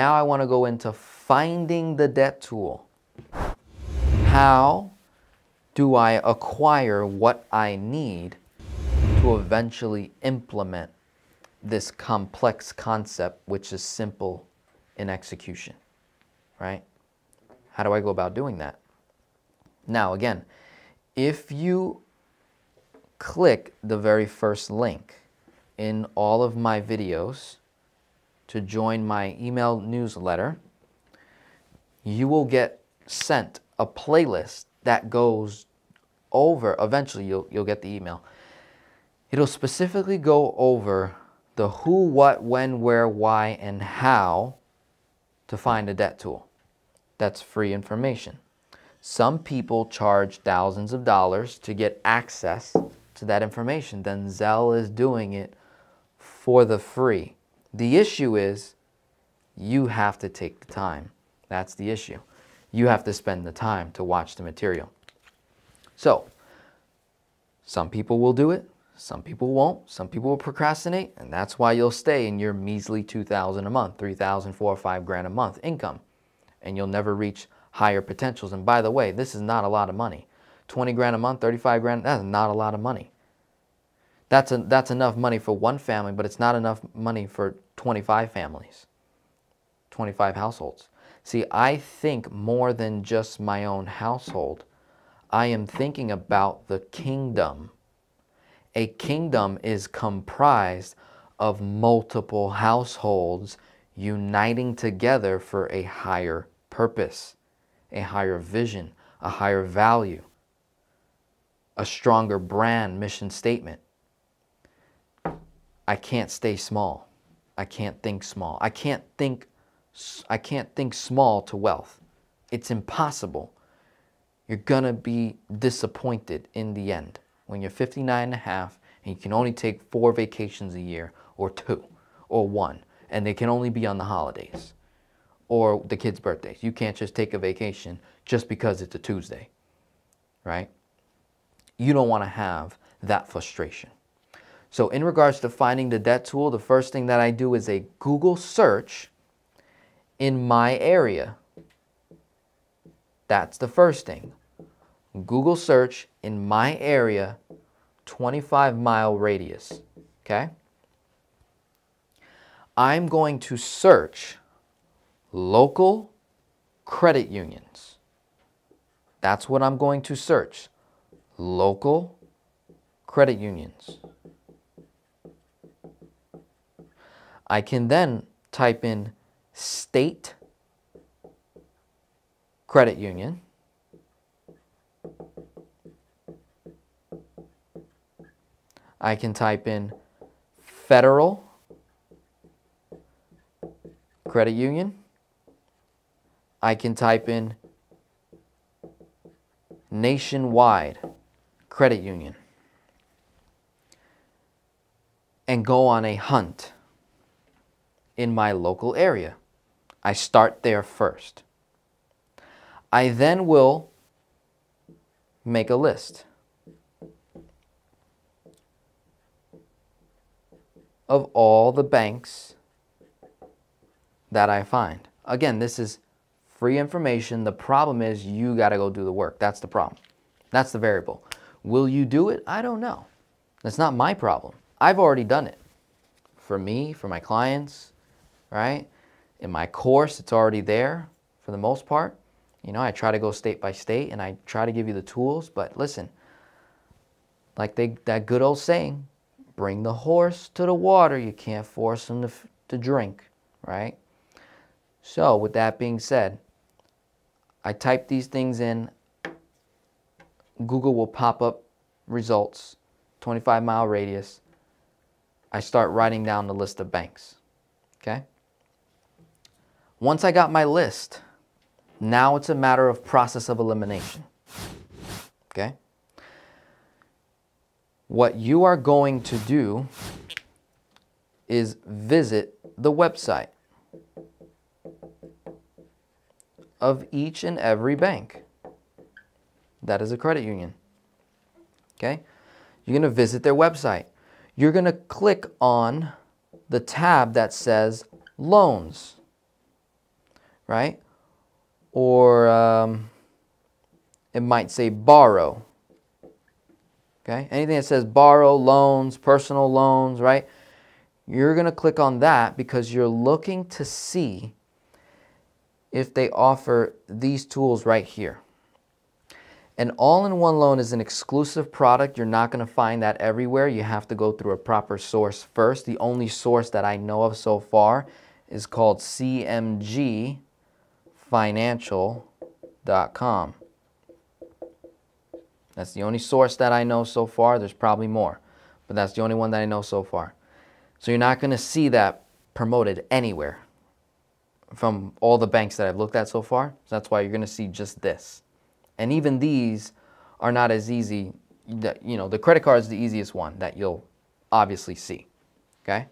now I want to go into finding the debt tool. How do I acquire what I need to eventually implement this complex concept, which is simple in execution, right? How do I go about doing that? Now, again, if you click the very first link in all of my videos to join my email newsletter, you will get sent a playlist that goes over, eventually you'll get the email. It'll specifically go over the who, what, when, where, why, and how to find a debt tool. That's free information. Some people charge thousands of dollars to get access to that information. Denzel is doing it for the free. The issue is you have to take the time. That's the issue. You have to spend the time to watch the material. So some people will do it. Some people won't. Some people will procrastinate, and that's why you'll stay in your measly $2,000 a month, $3,000, $4,000, $5,000 a month income, and you'll never reach higher potentials. And by the way, this is not a lot of money. $20,000 a month, $35,000, that's not a lot of money. That's enough money for one family, but it's not enough money for 25 families, 25 households. See, I think more than just my own household. I am thinking about the kingdom. A kingdom is comprised of multiple households uniting together for a higher purpose, a higher vision, a higher value, a stronger brand mission statement. I can't stay small. I can't think small. I can't think small to wealth. It's impossible. You're going to be disappointed in the end. When you're 59 and a half and you can only take 4 vacations a year, or 2, or 1, and they can only be on the holidays or the kids' birthdays. You can't just take a vacation just because it's a Tuesday, right? You don't want to have that frustration. So in regards to finding the debt tool, the first thing that I do is a Google search in my area. That's the first thing. Google search in my area, 25-mile radius, okay? I'm going to search local credit unions. That's what I'm going to search, local credit unions. I can then type in state credit union. I can type in federal credit union. I can type in nationwide credit union and go on a hunt in my local area. I start there first. I then will make a list of all the banks that I find. Again, this is free information. The problem is you got to go do the work. That's the problem. That's the variable. Will you do it? I don't know. That's not my problem. I've already done it for me, for my clients, right? In my course, it's already there for the most part. You know, I try to go state by state and I try to give you the tools, but listen, like that good old saying, bring the horse to the water. You can't force him to drink, right? So with that being said, I type these things in. Google will pop up results, 25-mile radius. I start writing down the list of banks, okay? Once I got my list, now it's a matter of process of elimination, okay? What you are going to do is visit the website of each and every bank that is a credit union, okay? You're going to visit their website. You're going to click on the tab that says loans. right? Or it might say borrow. Okay, anything that says borrow, loans, personal loans, right? You're going to click on that because you're looking to see if they offer these tools right here. An all-in-one loan is an exclusive product. You're not going to find that everywhere. You have to go through a proper source first. The only source that I know of so far is called CMG Financial.com. That's the only source that I know so far. There's probably more, but that's the only one that I know so far. So you're not going to see that promoted anywhere from all the banks that I've looked at so far. So that's why you're going to see just this. And even these are not as easy. You know, the credit card is the easiest one that you'll obviously see, okay?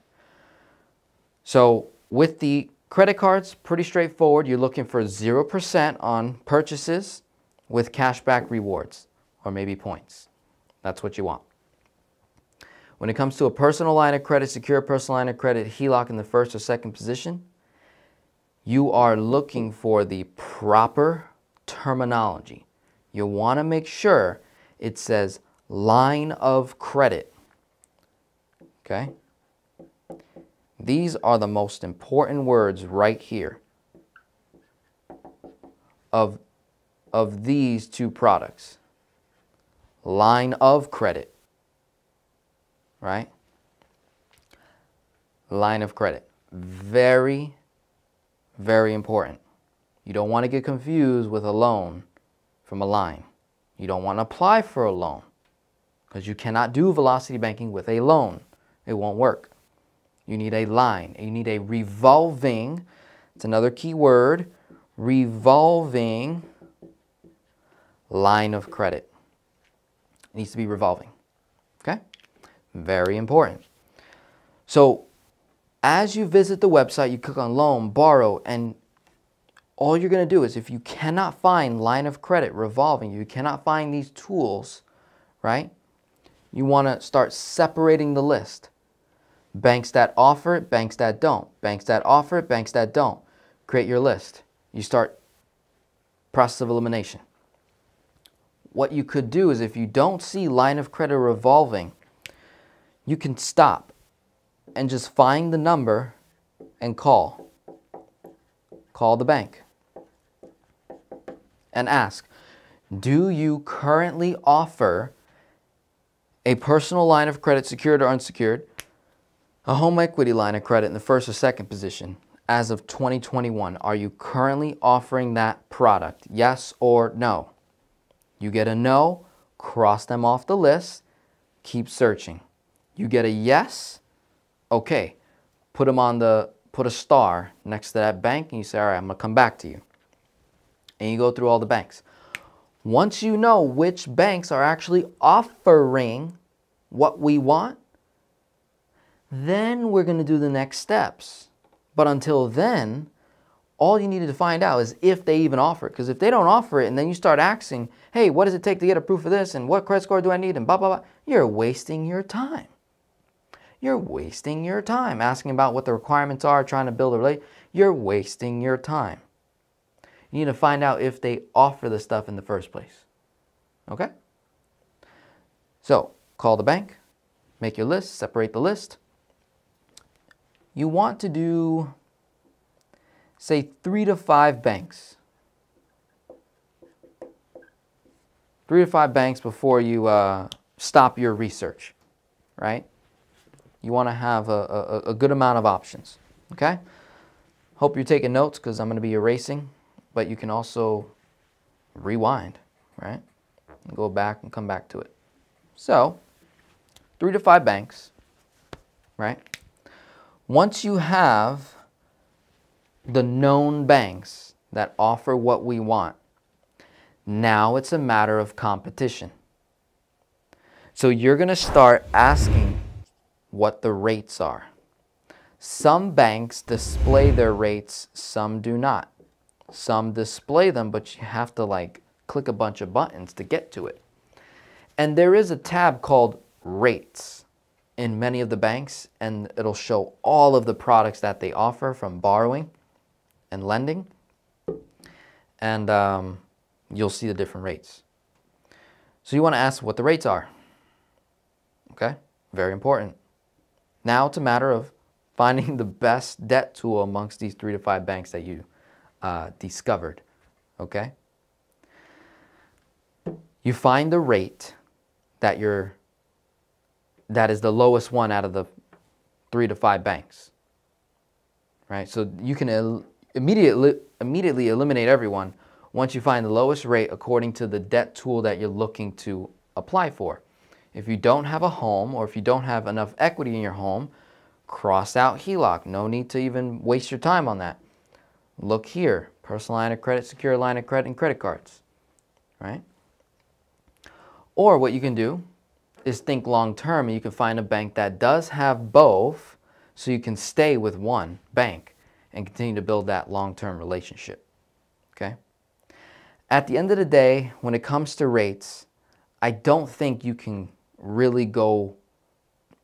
So with the credit cards, pretty straightforward. You're looking for 0% on purchases with cashback rewards or maybe points. That's what you want. When it comes to a personal line of credit, secure personal line of credit, HELOC in the first or second position, you are looking for the proper terminology. You want to make sure it says line of credit, okay? These are the most important words right here of these two products. Line of credit, right? Line of credit. Very, very important. You don't want to get confused with a loan from a line. You don't want to apply for a loan because you cannot do velocity banking with a loan. It won't work. You need a line. You need a revolving, it's another key word, revolving line of credit. It needs to be revolving, okay? Very important. So as you visit the website, you click on loan, borrow, and all you're going to do is if you cannot find line of credit, revolving, you cannot find these tools, right? You want to start separating the list. Banks that offer it, banks that don't. Banks that offer it, banks that don't. Create your list. You start process of elimination. What you could do is if you don't see line of credit revolving, you can stop and just find the number and call. Call the bank and ask, do you currently offer a personal line of credit, secured or unsecured, a home equity line of credit in the first or second position as of 2021? Are you currently offering that product? Yes or no? You get a no, cross them off the list, keep searching. You get a yes, okay, put them on the, put a star next to that bank and you say, all right, I'm gonna come back to you. And you go through all the banks. Once you know which banks are actually offering what we want, then we're gonna do the next steps. But until then, all you needed to find out is if they even offer it. Because if they don't offer it and then you start asking, hey, what does it take to get approved for this? And what credit score do I need? And blah, blah, blah. You're wasting your time. You're wasting your time asking about what the requirements are, trying to build a relationship. You're wasting your time. You need to find out if they offer the stuff in the first place. Okay? So call the bank, make your list, separate the list. You want to do, say, 3 to 5 banks. 3 to 5 banks before you stop your research, right? You want to have a good amount of options, okay? Hope you're taking notes because I'm going to be erasing, but you can also rewind, right? And go back and come back to it. So 3 to 5 banks, right? Once you have the known banks that offer what we want, now it's a matter of competition. So you're going to start asking what the rates are. Some banks display their rates, some do not. Some display them, but you have to like click a bunch of buttons to get to it. And there is a tab called rates in many of the banks, and it'll show all of the products that they offer from borrowing and lending and you'll see the different rates. So you want to ask what the rates are. Okay, very important. Now it's a matter of finding the best debt tool amongst these 3 to 5 banks that you discovered. Okay, you find the rate that is the lowest one out of the 3 to 5 banks. Right, so you can immediately eliminate everyone once you find the lowest rate according to the debt tool that you're looking to apply for. If you don't have a home or if you don't have enough equity in your home, cross out HELOC. No need to even waste your time on that. Look here, personal line of credit, secure line of credit, and credit cards, right? Or what you can do is think long term, and you can find a bank that does have both, so you can stay with one bank and continue to build that long-term relationship, okay? At the end of the day, when it comes to rates, I don't think you can really go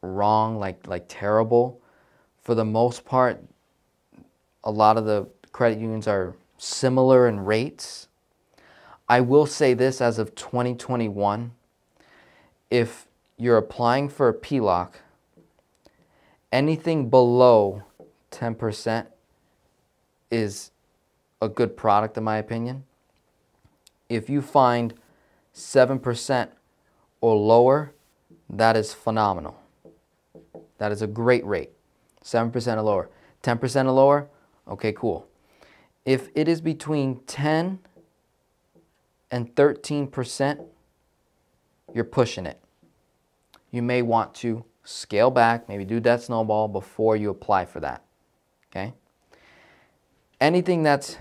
wrong, like terrible. For the most part, a lot of the credit unions are similar in rates. I will say this, as of 2021, if you're applying for a PLOC, anything below 10% is a good product in my opinion. If you find 7% or lower, that is phenomenal. That is a great rate, 7% or lower. 10% or lower, okay, cool. If it is between 10 and 13%, you're pushing it. You may want to scale back, maybe do debt snowball before you apply for that, okay? Anything that's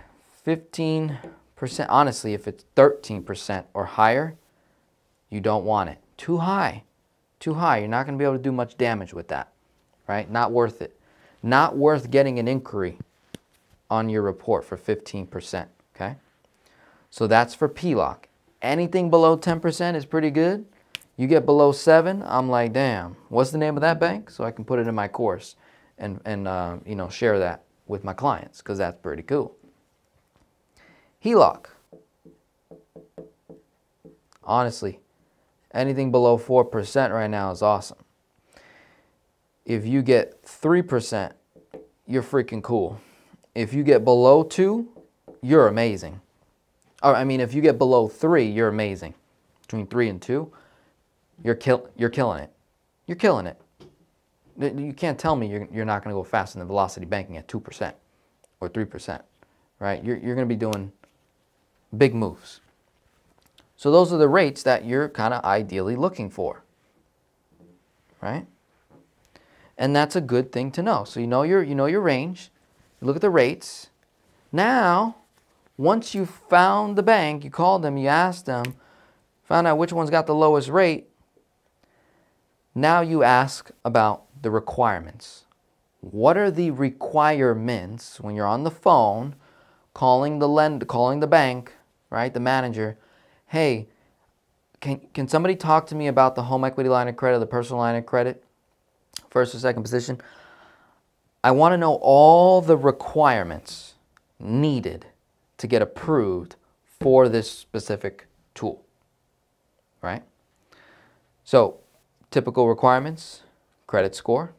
15%, honestly, if it's 13% or higher, you don't want it. Too high, too high. You're not going to be able to do much damage with that, right? Not worth it. Not worth getting an inquiry on your report for 15%, okay? So that's for PLOC. Anything below 10% is pretty good. You get below 7, I'm like, damn, what's the name of that bank? So I can put it in my course and you know, share that with my clients, because that's pretty cool. HELOC. Honestly, anything below 4% right now is awesome. If you get 3%, you're freaking cool. If you get below 2, you're amazing. Or I mean, if you get below 3, you're amazing. Between 3 and 2. You're killing it. You're killing it. You can't tell me you're not going to go faster than Velocity Banking at 2% or 3%, right? You're going to be doing big moves. So those are the rates that you're kind of ideally looking for, right? And that's a good thing to know. So you know your range. You look at the rates. Now, once you found the bank, you called them, you asked them, found out which one's got the lowest rate. Now you ask about the requirements. What are the requirements when you're on the phone calling the lender, calling the bank, right, the manager? Hey, can somebody talk to me about the home equity line of credit, the personal line of credit, first or second position? I want to know all the requirements needed to get approved for this specific tool, right? So, typical requirements, credit score.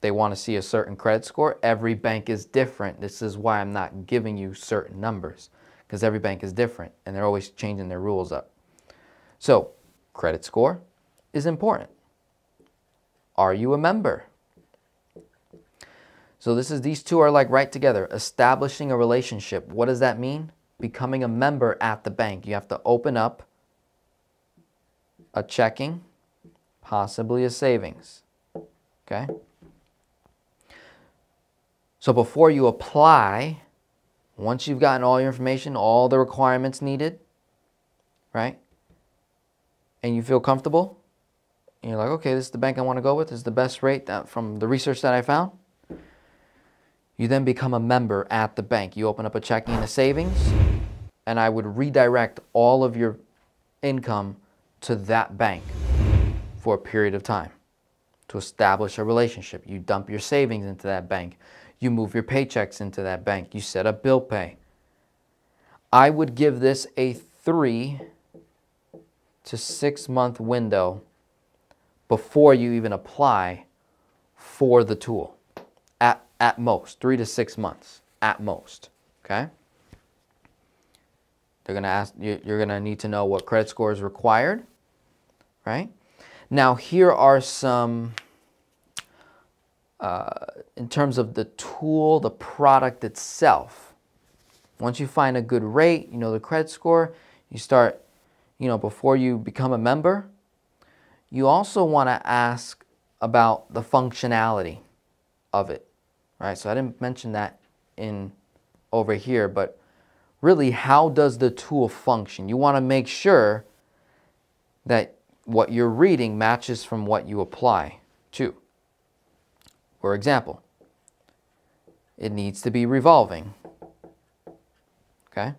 They want to see a certain credit score. Every bank is different. This is why I'm not giving you certain numbers, because every bank is different and they're always changing their rules up. So credit score is important. Are you a member? So this is, these two are like right together. Establishing a relationship. What does that mean? Becoming a member at the bank. You have to open up a checking, possibly a savings, okay? So before you apply, once you've gotten all your information, all the requirements needed, right? And you feel comfortable, and you're like, okay, this is the bank I want to go with. This is the best rate that, from the research that I found. You then become a member at the bank. You open up a checking and a savings, and I would redirect all of your income to that bank for a period of time to establish a relationship. You dump your savings into that bank. You move your paychecks into that bank. You set up bill pay. I would give this a 3 to 6 month window before you even apply for the tool. At most, 3 to 6 months, at most, okay? They're gonna ask, you're gonna need to know what credit score is required, right? Now here are some, in terms of the tool, the product itself. Once you find a good rate, you know the credit score, you start, you know, before you become a member, you also wanna ask about the functionality of it. Right, so I didn't mention that in over here, but really how does the tool function? You want to make sure that what you're reading matches from what you apply to. For example, it needs to be revolving. Okay?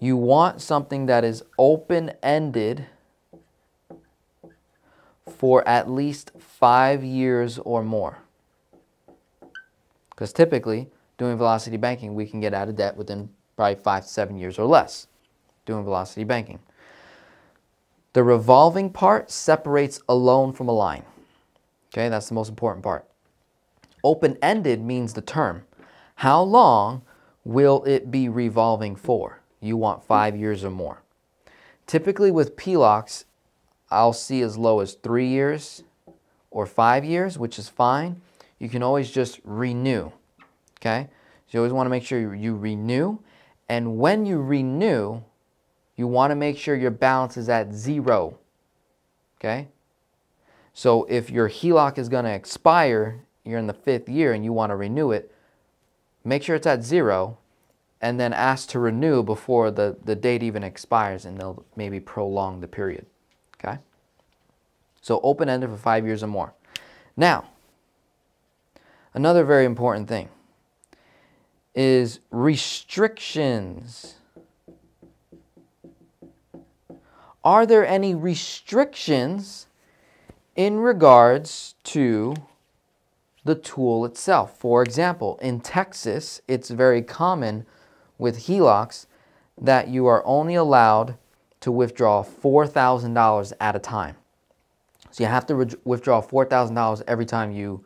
You want something that is open-ended for at least 5 years or more. Because typically, doing velocity banking, we can get out of debt within probably 5 to 7 years or less, doing velocity banking. The revolving part separates a loan from a line. Okay, that's the most important part. Open-ended means the term. How long will it be revolving for? You want 5 years or more. Typically with PLOCs, I'll see as low as 3 years or 5 years, which is fine. You can always just renew, okay? So you always want to make sure you renew. And when you renew, you want to make sure your balance is at zero, okay? So if your HELOC is going to expire, you're in the 5th year and you want to renew it, make sure it's at zero and then ask to renew before the date even expires, and they'll maybe prolong the period, okay? So open-ended for 5 years or more. Now, another very important thing is restrictions. Are there any restrictions in regards to the tool itself? For example, in Texas, it's very common with HELOCs that you are only allowed to withdraw $4,000 at a time. So you have to withdraw $4,000 every time you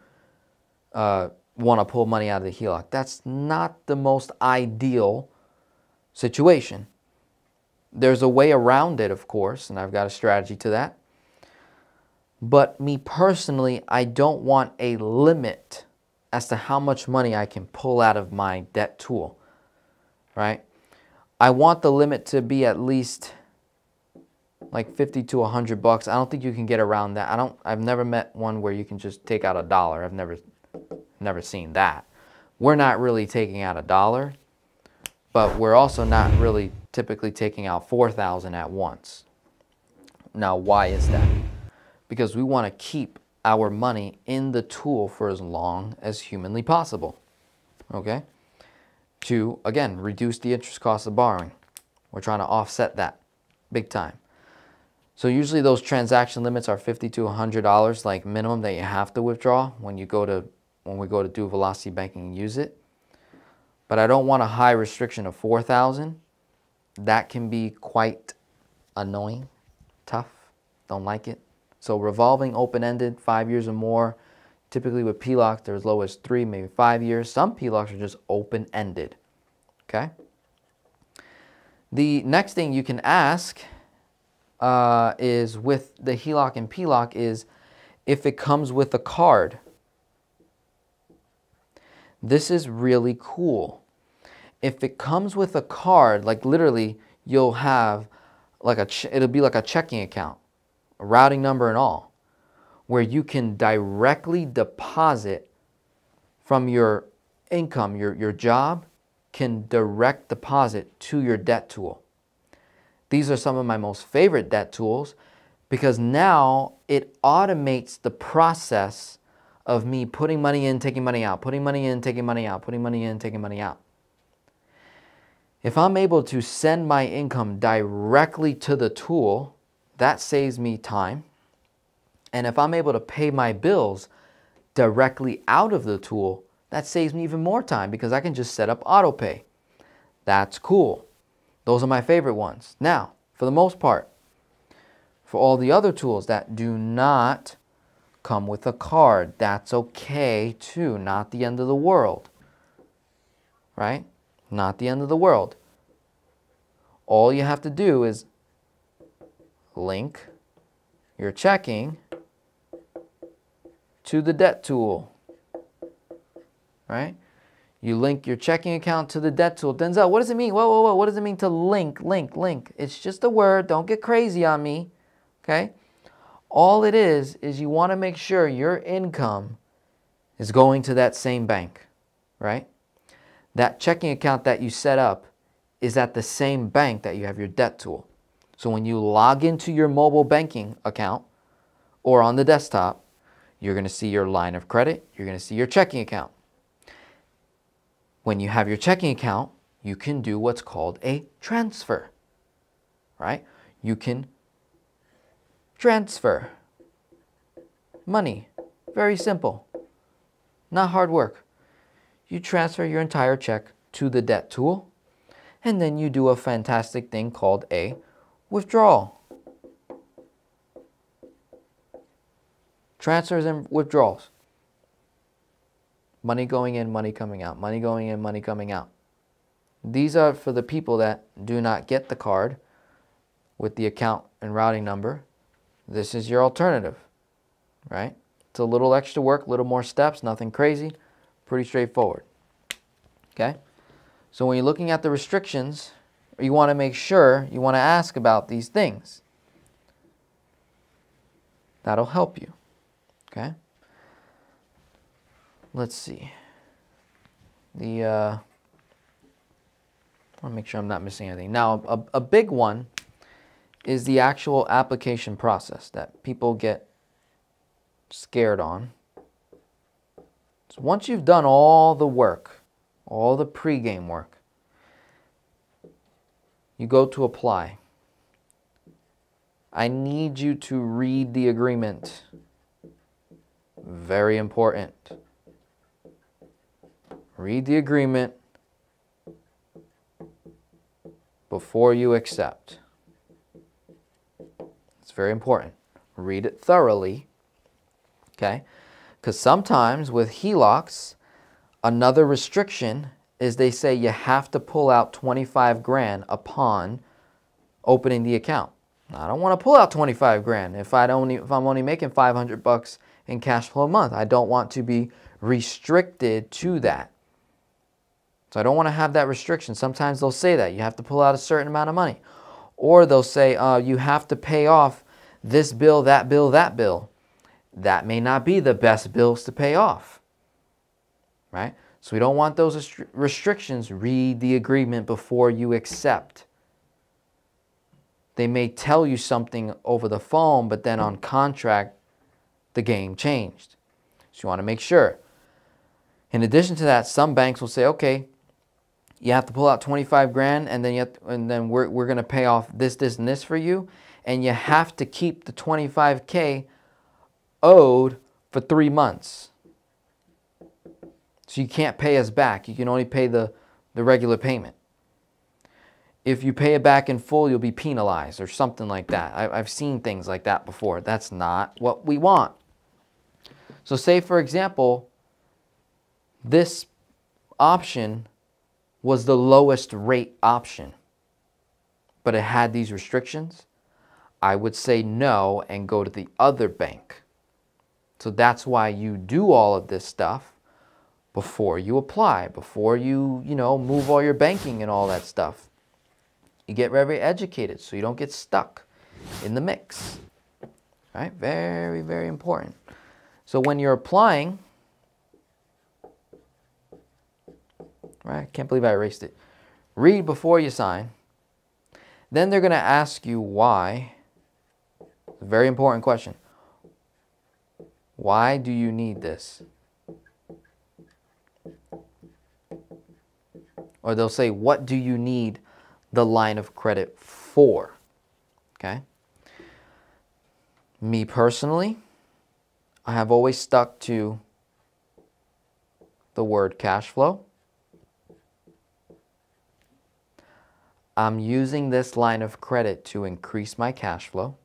want to pull money out of the HELOC. That's not the most ideal situation. There's a way around it, of course, and I've got a strategy to that. But me personally, I don't want a limit as to how much money I can pull out of my debt tool, right? I want the limit to be at least like 50 to 100 bucks. I don't think you can get around that. I've never met one where you can just take out $1. I've never seen that. We're not really taking out $1, but we're also not really typically taking out 4,000 at once. Now, why is that? Because we want to keep our money in the tool for as long as humanly possible, okay? To, again, reduce the interest cost of borrowing. We're trying to offset that big time. So usually those transaction limits are $50 to $100, like minimum that you have to withdraw when you go to, when we go to do velocity banking and use it. But I don't want a high restriction of 4,000. That can be quite annoying, tough, don't like it. So revolving, open-ended, 5 years or more. Typically with PLOCs, they're as low as 3, maybe 5 years. Some PLOCs are just open-ended, okay? The next thing you can ask is with the HELOC and PLOC is if it comes with a card. This is really cool. If it comes with a card, like literally you'll have like it'll be like a checking account, a routing number and all, where you can directly deposit from your income. Your job can direct deposit to your debt tool. These are some of my most favorite debt tools because now it automates the process of me putting money in, taking money out, putting money in, taking money out, putting money in, taking money out. If I'm able to send my income directly to the tool, that saves me time. And if I'm able to pay my bills directly out of the tool, that saves me even more time because I can just set up auto pay. That's cool. Those are my favorite ones. Now, for the most part, for all the other tools that do not come with a card, that's okay too. Not the end of the world, right? Not the end of the world. All you have to do is link your checking to the debt tool, right? You link your checking account to the debt tool. Denzel, what does it mean? Whoa, whoa, whoa. What does it mean to link, link, link? It's just a word. Don't get crazy on me, okay? All it is you want to make sure your income is going to that same bank, right? That checking account that you set up is at the same bank that you have your debt tool. So when you log into your mobile banking account or on the desktop, you're going to see your line of credit. You're going to see your checking account. When you have your checking account, you can do what's called a transfer, right? You can transfer money. Very simple, not hard work. You transfer your entire check to the debt tool, and then you do a fantastic thing called a withdrawal. Transfers and withdrawals. Money going in, money coming out. Money going in, money coming out. These are for the people that do not get the card with the account and routing number. This is your alternative, right? It's a little extra work, a little more steps, nothing crazy, pretty straightforward, okay? So when you're looking at the restrictions, you want to make sure, you want to ask about these things. That'll help you, okay? Let's see. I want to make sure I'm not missing anything. Now, a big one is the actual application process that people get scared on. So once you've done all the work, all the pregame work, you go to apply. I need you to read the agreement. Very important. Read the agreement before you accept. It's very important. Read it thoroughly, okay? Because sometimes with HELOCs, another restriction is they say you have to pull out 25 grand upon opening the account. I don't want to pull out 25 grand if I'm only making 500 bucks in cash flow a month. I don't want to be restricted to that. So I don't want to have that restriction. Sometimes they'll say that you have to pull out a certain amount of money, or they'll say you have to pay off this bill, that bill, that bill. That may not be the best bills to pay off, right? So we don't want those restrictions. Read the agreement before you accept. They may tell you something over the phone, but then on contract, the game changed. So you want to make sure. In addition to that, some banks will say, okay, you have to pull out 25 grand and then we're going to pay off this, this, and this for you. And you have to keep the 25K owed for 3 months. So you can't pay us back. You can only pay the regular payment. If you pay it back in full, you'll be penalized or something like that. I've seen things like that before. That's not what we want. So say, for example, this option was the lowest rate option, but it had these restrictions, I would say no and go to the other bank. So that's why you do all of this stuff before you apply, before you know, move all your banking and all that stuff. You get very educated so you don't get stuck in the mix, right? Very, very important. So when you're applying, right? I can't believe I erased it. Read before you sign. Then they're going to ask you why. It's a very important question. Why do you need this? Or they'll say, what do you need the line of credit for? Okay. Me personally, I have always stuck to the word cash flow. I'm using this line of credit to increase my cash flow,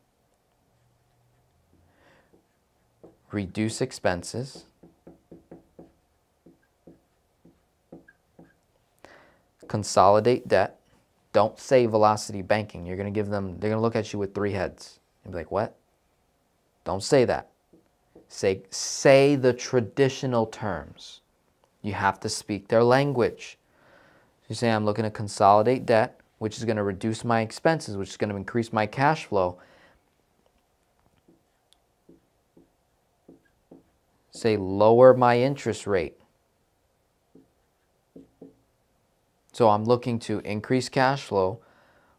reduce expenses, consolidate debt. Don't say Velocity Banking. You're going to give them, they're going to look at you with three heads and be like, what? Don't say that. Say the traditional terms. You have to speak their language. You say, I'm looking to consolidate debt, which is going to reduce my expenses, which is going to increase my cash flow. Say, lower my interest rate. So I'm looking to increase cash flow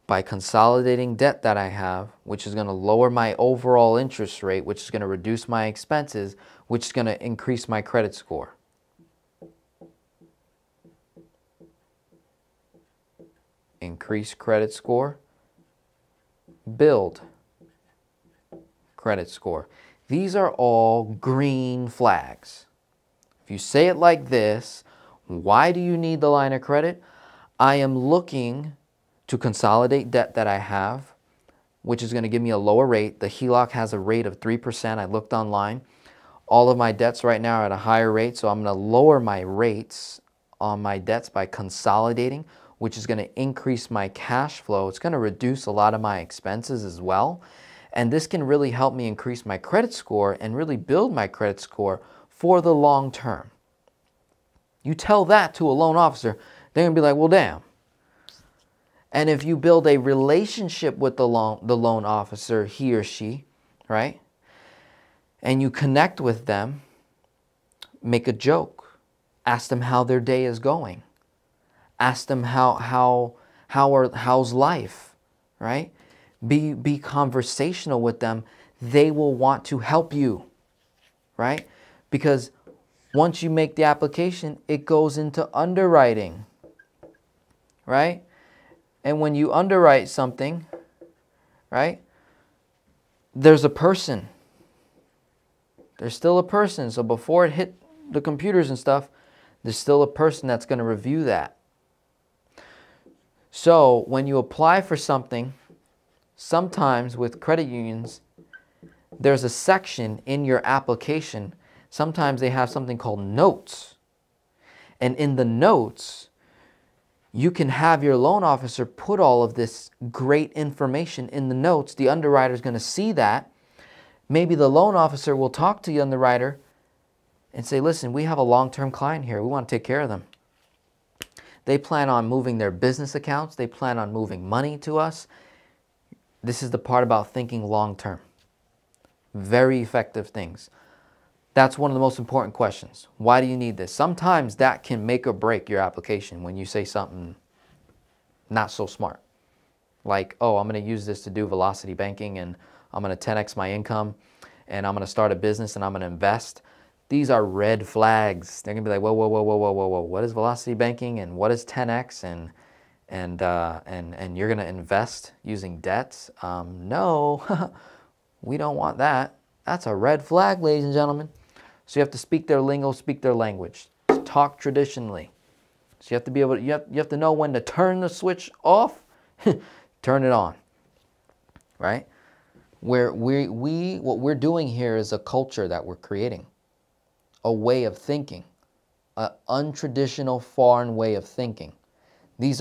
by consolidating debt that I have, which is going to lower my overall interest rate, which is going to reduce my expenses, which is going to increase my credit score. Increase credit score, build credit score. These are all green flags. If you say it like this, why do you need the line of credit? I am looking to consolidate debt that I have, which is going to give me a lower rate. The HELOC has a rate of 3%. I looked online. All of my debts right now are at a higher rate, so I'm going to lower my rates on my debts by consolidating, which is going to increase my cash flow. It's going to reduce a lot of my expenses as well. And this can really help me increase my credit score and really build my credit score for the long term. You tell that to a loan officer, they're going to be like, well, damn. And if you build a relationship with the loan officer, he or she, right? And you connect with them, make a joke. Ask them how their day is going. Ask them how's life, right? Be conversational with them. They will want to help you, right? Because once you make the application, it goes into underwriting, right? And when you underwrite something, right, there's a person. There's still a person. So before it hit the computers and stuff, there's still a person that's going to review that. So when you apply for something, sometimes with credit unions, there's a section in your application. Sometimes they have something called notes. And in the notes, you can have your loan officer put all of this great information in the notes. The underwriter is going to see that. Maybe the loan officer will talk to the underwriter and say, listen, we have a long-term client here. We want to take care of them. They plan on moving their business accounts. They plan on moving money to us. This is the part about thinking long-term. Very effective things. That's one of the most important questions. Why do you need this? Sometimes that can make or break your application when you say something not so smart. Like, oh, I'm going to use this to do Velocity Banking, and I'm going to 10x my income, and I'm going to start a business, and I'm going to invest. These are red flags. They're going to be like, whoa, whoa, whoa, whoa, whoa, whoa, whoa. What is Velocity Banking, and what is 10x, and you're going to invest using debts? No, we don't want that. That's a red flag, ladies and gentlemen. So you have to speak their lingo, speak their language, talk traditionally. So you have to be able to, you have to know when to turn the switch off, turn it on, right? Where what we're doing here is a culture that we're creating, a way of thinking, an untraditional foreign way of thinking. This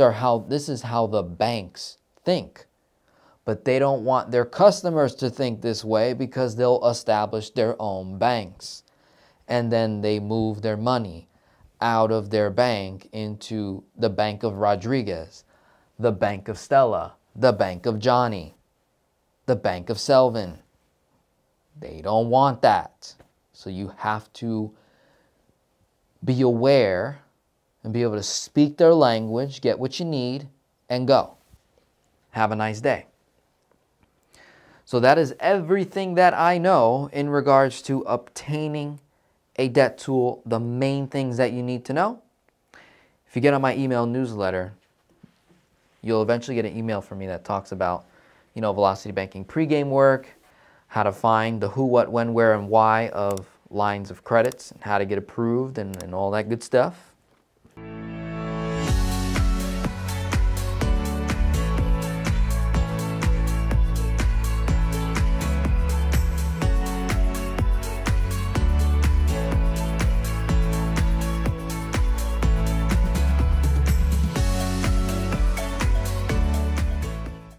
is how the banks think, but they don't want their customers to think this way because they'll establish their own banks. And then they move their money out of their bank into the Bank of Rodriguez, the Bank of Stella, the Bank of Johnny, the Bank of Selvin. They don't want that. So you have to be aware and be able to speak their language, get what you need, and go. Have a nice day. So that is everything that I know in regards to obtaining a debt tool, the main things that you need to know. If you get on my email newsletter, you'll eventually get an email from me that talks about, you know, Velocity Banking pregame work, how to find the who, what, when, where, and why of lines of credits, and how to get approved, and all that good stuff.